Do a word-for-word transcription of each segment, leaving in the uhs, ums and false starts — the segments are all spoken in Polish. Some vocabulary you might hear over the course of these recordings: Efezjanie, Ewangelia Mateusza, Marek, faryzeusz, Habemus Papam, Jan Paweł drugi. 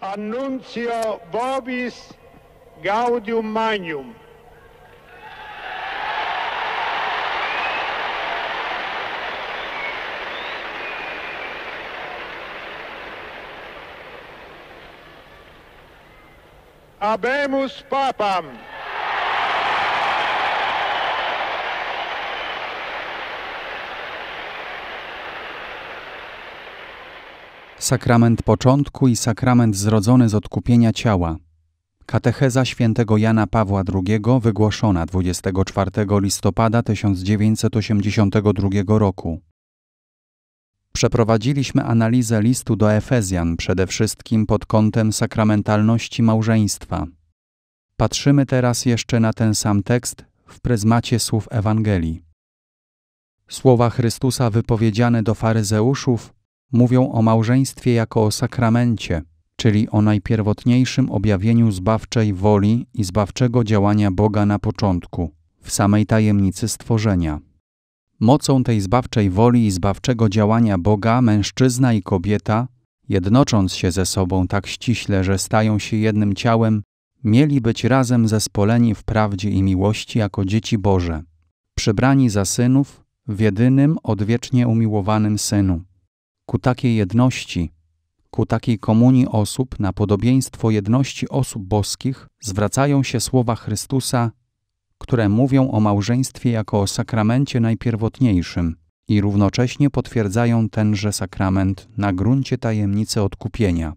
Annuncio vobis gaudium magnum. Habemus Papam. Sakrament początku i sakrament zrodzony z odkupienia ciała. Katecheza świętego Jana Pawła drugiego wygłoszona dwudziestego czwartego listopada tysiąc dziewięćset osiemdziesiątego drugiego roku. Przeprowadziliśmy analizę listu do Efezjan, przede wszystkim pod kątem sakramentalności małżeństwa. Patrzymy teraz jeszcze na ten sam tekst w pryzmacie słów Ewangelii. Słowa Chrystusa wypowiedziane do faryzeuszów mówią o małżeństwie jako o sakramencie, czyli o najpierwotniejszym objawieniu zbawczej woli i zbawczego działania Boga na początku, w samej tajemnicy stworzenia. Mocą tej zbawczej woli i zbawczego działania Boga mężczyzna i kobieta, jednocząc się ze sobą tak ściśle, że stają się jednym ciałem, mieli być razem zespoleni w prawdzie i miłości jako dzieci Boże, przybrani za synów w jedynym, odwiecznie umiłowanym Synu. Ku takiej jedności, ku takiej komunii osób, na podobieństwo jedności osób boskich, zwracają się słowa Chrystusa, które mówią o małżeństwie jako o sakramencie najpierwotniejszym i równocześnie potwierdzają tenże sakrament na gruncie tajemnicy odkupienia.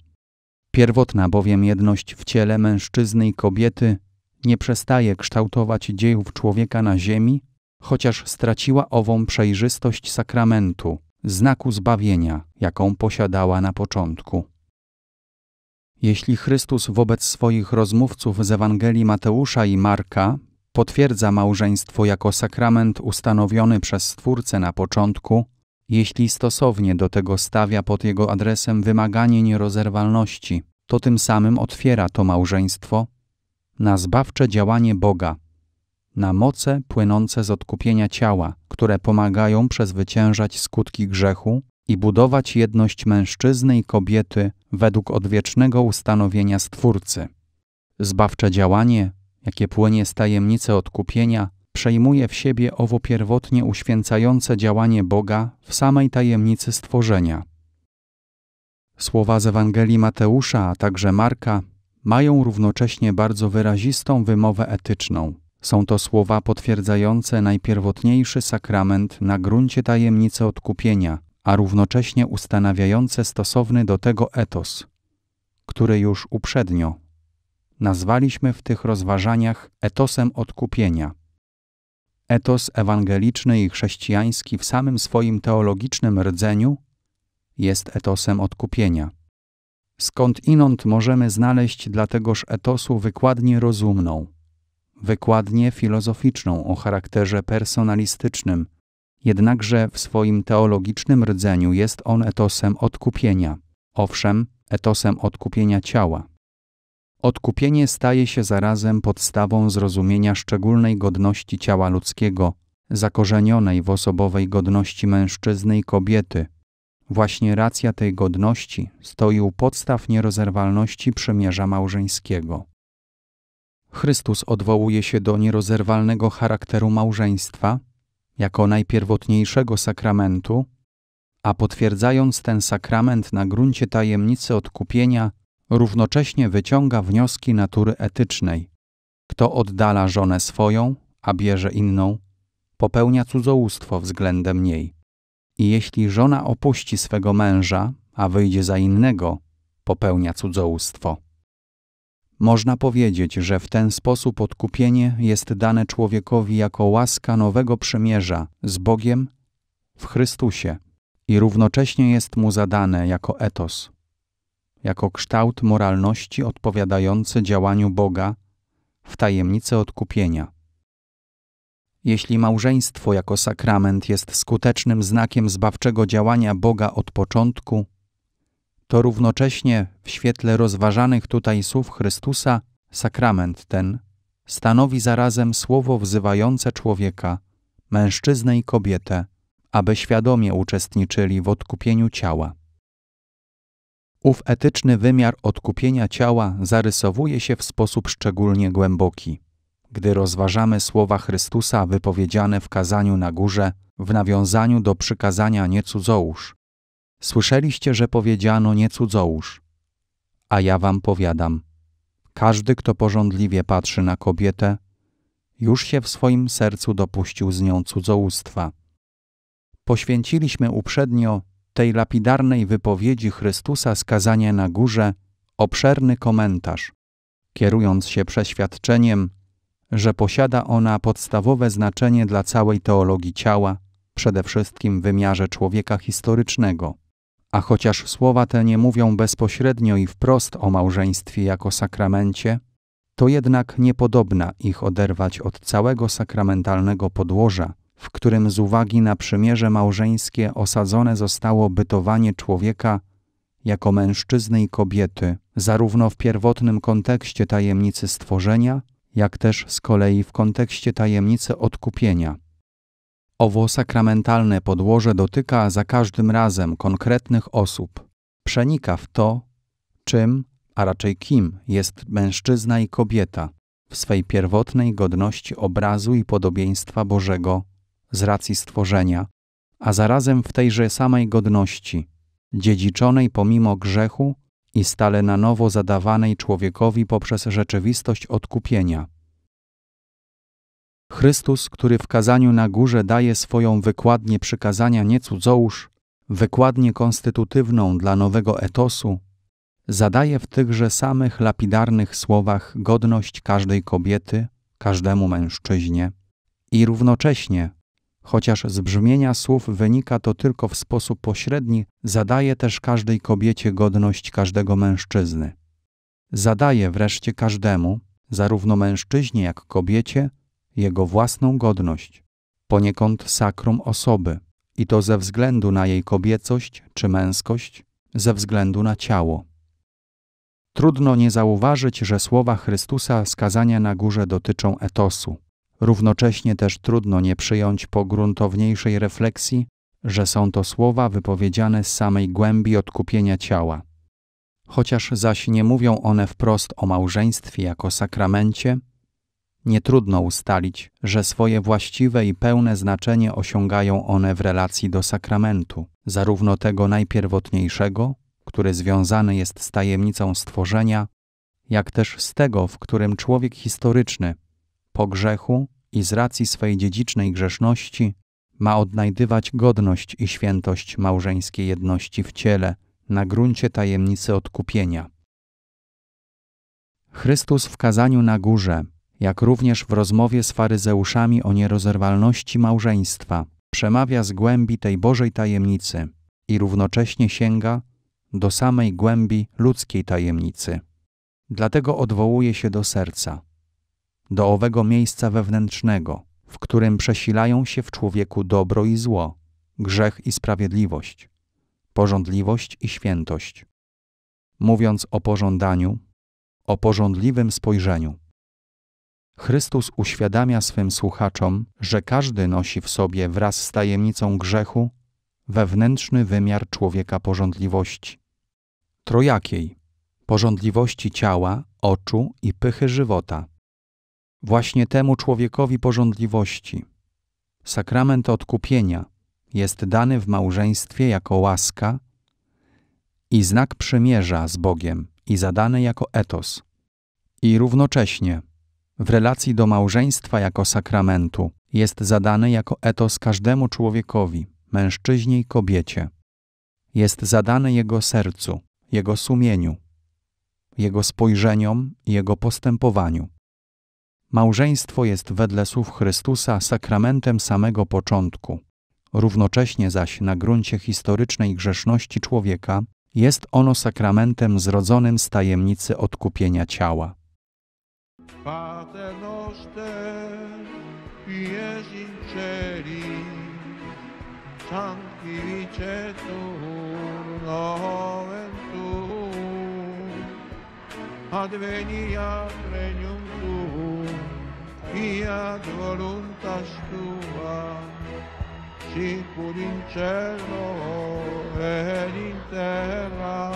Pierwotna bowiem jedność w ciele mężczyzny i kobiety nie przestaje kształtować dziejów człowieka na ziemi, chociaż straciła ową przejrzystość sakramentu, znaku zbawienia, jaką posiadała na początku. Jeśli Chrystus wobec swoich rozmówców z Ewangelii Mateusza i Marka potwierdza małżeństwo jako sakrament ustanowiony przez Stwórcę na początku, jeśli stosownie do tego stawia pod jego adresem wymaganie nierozerwalności, to tym samym otwiera to małżeństwo na zbawcze działanie Boga, na moce płynące z odkupienia ciała, które pomagają przezwyciężać skutki grzechu i budować jedność mężczyzny i kobiety według odwiecznego ustanowienia Stwórcy. Zbawcze działanie, jakie płynie z tajemnicy odkupienia, przejmuje w siebie owo pierwotnie uświęcające działanie Boga w samej tajemnicy stworzenia. Słowa z Ewangelii Mateusza, a także Marka, mają równocześnie bardzo wyrazistą wymowę etyczną. Są to słowa potwierdzające najpierwotniejszy sakrament na gruncie tajemnicy odkupienia, a równocześnie ustanawiające stosowny do tego etos, który już uprzednio nazwaliśmy w tych rozważaniach etosem odkupienia. Etos ewangeliczny i chrześcijański w samym swoim teologicznym rdzeniu jest etosem odkupienia. Skądinąd możemy znaleźć dla tegoż etosu wykładnię rozumną, wykładnię filozoficzną o charakterze personalistycznym, jednakże w swoim teologicznym rdzeniu jest on etosem odkupienia, owszem, etosem odkupienia ciała. Odkupienie staje się zarazem podstawą zrozumienia szczególnej godności ciała ludzkiego, zakorzenionej w osobowej godności mężczyzny i kobiety. Właśnie racja tej godności stoi u podstaw nierozerwalności przymierza małżeńskiego. Chrystus odwołuje się do nierozerwalnego charakteru małżeństwa jako najpierwotniejszego sakramentu, a potwierdzając ten sakrament na gruncie tajemnicy odkupienia, równocześnie wyciąga wnioski natury etycznej. Kto oddala żonę swoją, a bierze inną, popełnia cudzołóstwo względem niej. I jeśli żona opuści swego męża, a wyjdzie za innego, popełnia cudzołóstwo. Można powiedzieć, że w ten sposób odkupienie jest dane człowiekowi jako łaska nowego przymierza z Bogiem w Chrystusie i równocześnie jest mu zadane jako etos, jako kształt moralności odpowiadający działaniu Boga w tajemnicy odkupienia. Jeśli małżeństwo jako sakrament jest skutecznym znakiem zbawczego działania Boga od początku, to równocześnie w świetle rozważanych tutaj słów Chrystusa sakrament ten stanowi zarazem słowo wzywające człowieka, mężczyznę i kobietę, aby świadomie uczestniczyli w odkupieniu ciała. Ów etyczny wymiar odkupienia ciała zarysowuje się w sposób szczególnie głęboki, gdy rozważamy słowa Chrystusa wypowiedziane w kazaniu na górze w nawiązaniu do przykazania nie cudzołóż. Słyszeliście, że powiedziano nie cudzołóż, a ja wam powiadam, każdy, kto pożądliwie patrzy na kobietę, już się w swoim sercu dopuścił z nią cudzołóstwa. Poświęciliśmy uprzednio tej lapidarnej wypowiedzi Chrystusa z kazania na górze obszerny komentarz, kierując się przeświadczeniem, że posiada ona podstawowe znaczenie dla całej teologii ciała, przede wszystkim w wymiarze człowieka historycznego. A chociaż słowa te nie mówią bezpośrednio i wprost o małżeństwie jako sakramencie, to jednak niepodobna ich oderwać od całego sakramentalnego podłoża, w którym z uwagi na przymierze małżeńskie osadzone zostało bytowanie człowieka jako mężczyzny i kobiety, zarówno w pierwotnym kontekście tajemnicy stworzenia, jak też z kolei w kontekście tajemnicy odkupienia. Owo sakramentalne podłoże dotyka za każdym razem konkretnych osób, przenika w to, czym, a raczej kim jest mężczyzna i kobieta w swej pierwotnej godności obrazu i podobieństwa Bożego z racji stworzenia, a zarazem w tejże samej godności, dziedziczonej pomimo grzechu i stale na nowo zadawanej człowiekowi poprzez rzeczywistość odkupienia. Chrystus, który w kazaniu na górze daje swoją wykładnię przykazania nie cudzołóż, wykładnię konstytutywną dla nowego etosu, zadaje w tychże samych lapidarnych słowach godność każdej kobiety, każdemu mężczyźnie i równocześnie, chociaż z brzmienia słów wynika to tylko w sposób pośredni, zadaje też każdej kobiecie godność każdego mężczyzny. Zadaje wreszcie każdemu, zarówno mężczyźnie jak kobiecie, jego własną godność, poniekąd sakrum osoby, i to ze względu na jej kobiecość czy męskość, ze względu na ciało. Trudno nie zauważyć, że słowa Chrystusa z kazania na górze dotyczą etosu. Równocześnie też trudno nie przyjąć po gruntowniejszej refleksji, że są to słowa wypowiedziane z samej głębi odkupienia ciała. Chociaż zaś nie mówią one wprost o małżeństwie jako sakramencie, nie trudno ustalić, że swoje właściwe i pełne znaczenie osiągają one w relacji do sakramentu, zarówno tego najpierwotniejszego, który związany jest z tajemnicą stworzenia, jak też z tego, w którym człowiek historyczny, po grzechu i z racji swej dziedzicznej grzeszności, ma odnajdywać godność i świętość małżeńskiej jedności w ciele na gruncie tajemnicy odkupienia. Chrystus w kazaniu na górze, jak również w rozmowie z faryzeuszami o nierozerwalności małżeństwa, przemawia z głębi tej Bożej tajemnicy i równocześnie sięga do samej głębi ludzkiej tajemnicy. Dlatego odwołuje się do serca, do owego miejsca wewnętrznego, w którym przesilają się w człowieku dobro i zło, grzech i sprawiedliwość, pożądliwość i świętość. Mówiąc o pożądaniu, o pożądliwym spojrzeniu, Chrystus uświadamia swym słuchaczom, że każdy nosi w sobie wraz z tajemnicą grzechu wewnętrzny wymiar człowieka pożądliwości. Trojakiej, pożądliwości ciała, oczu i pychy żywota. Właśnie temu człowiekowi pożądliwości sakrament odkupienia jest dany w małżeństwie jako łaska i znak przymierza z Bogiem i zadany jako etos. I równocześnie w relacji do małżeństwa jako sakramentu jest zadany jako etos każdemu człowiekowi, mężczyźnie i kobiecie. Jest zadany jego sercu, jego sumieniu, jego spojrzeniom i jego postępowaniu. Małżeństwo jest wedle słów Chrystusa sakramentem samego początku. Równocześnie zaś na gruncie historycznej grzeszności człowieka jest ono sakramentem zrodzonym z tajemnicy odkupienia ciała. Pater noster, ies in celi, sanctificetur nomen tuum, adveniat regnum tuum, fiat voluntas tua, sicur in cielo et in terra.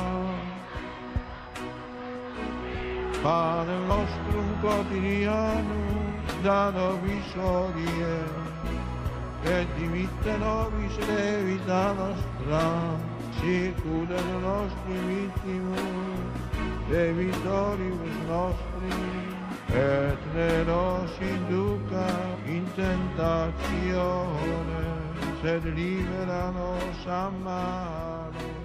Panem nostrum quotidianum da nobis hodie, et dimitte nobis debita nostra, sicut et nostri vittimus debitoribus nostri, et ne nos inducas in tentatione, sed libera nos a malo.